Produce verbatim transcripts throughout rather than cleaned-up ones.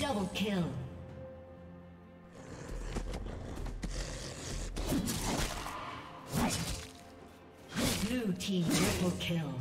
Double kill. Blue team triple kill.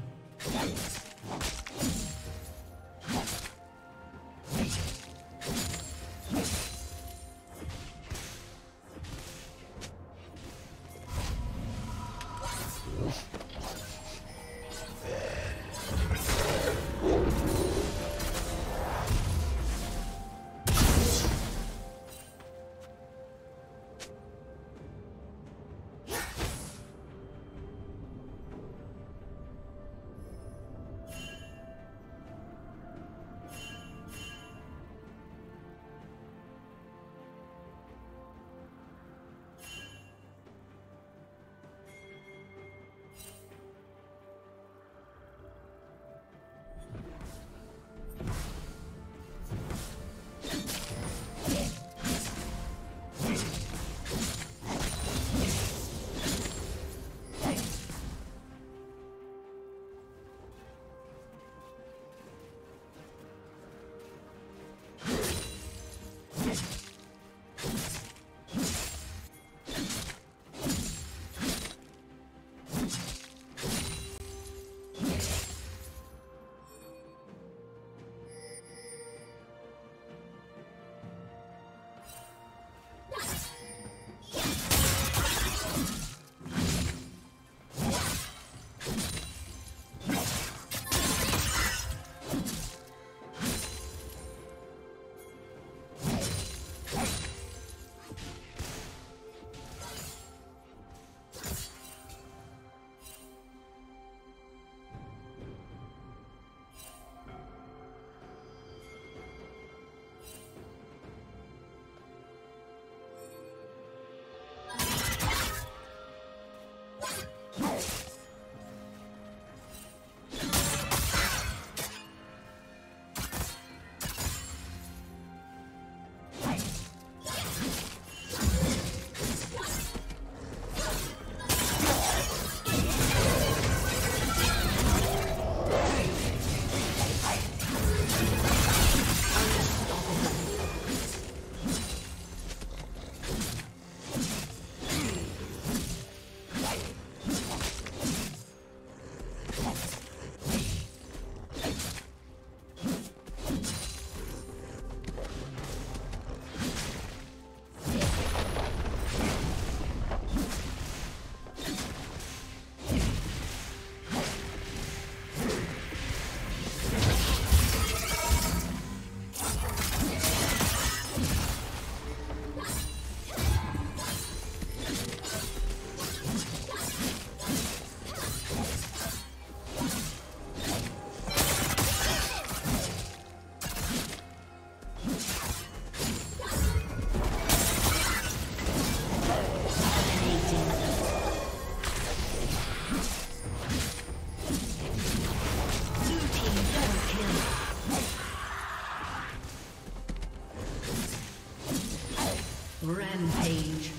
Rampage.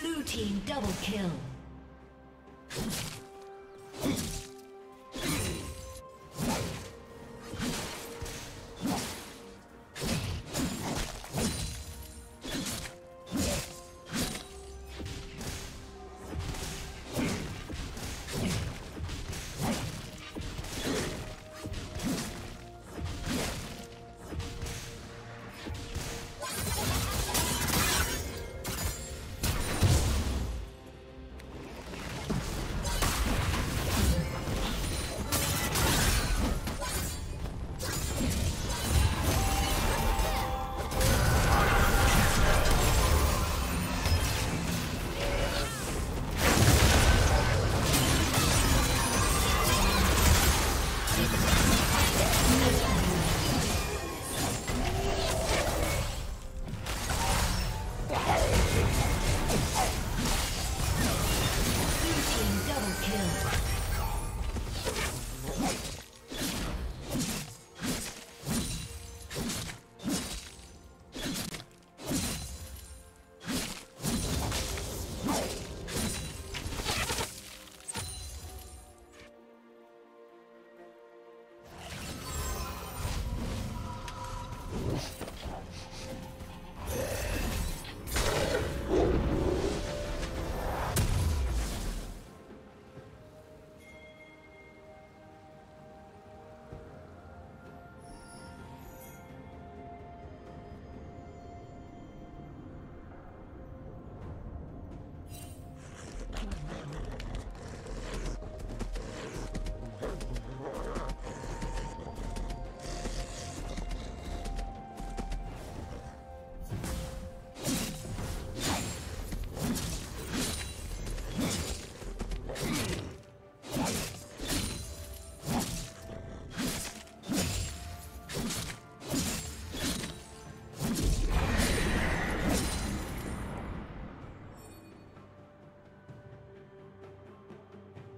Blue team double kill.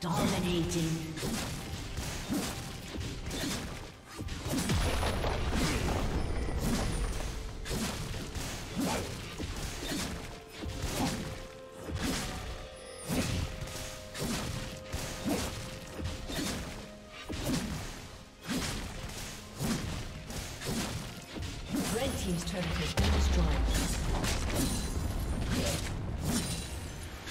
Dominating. Red team's turret has been destroyed.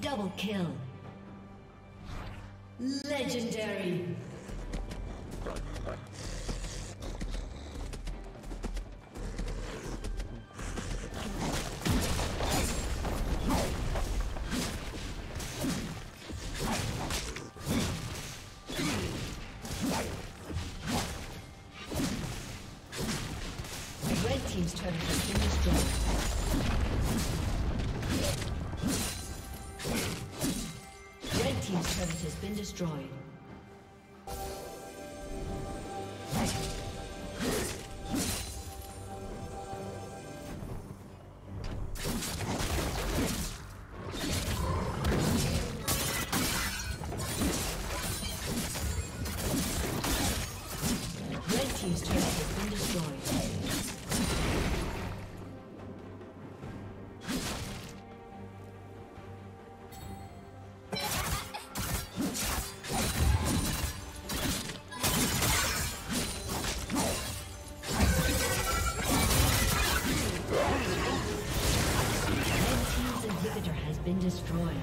Double kill. Legendary. Red team's turret has been destroyed. Team's turret has been destroyed. Been destroyed.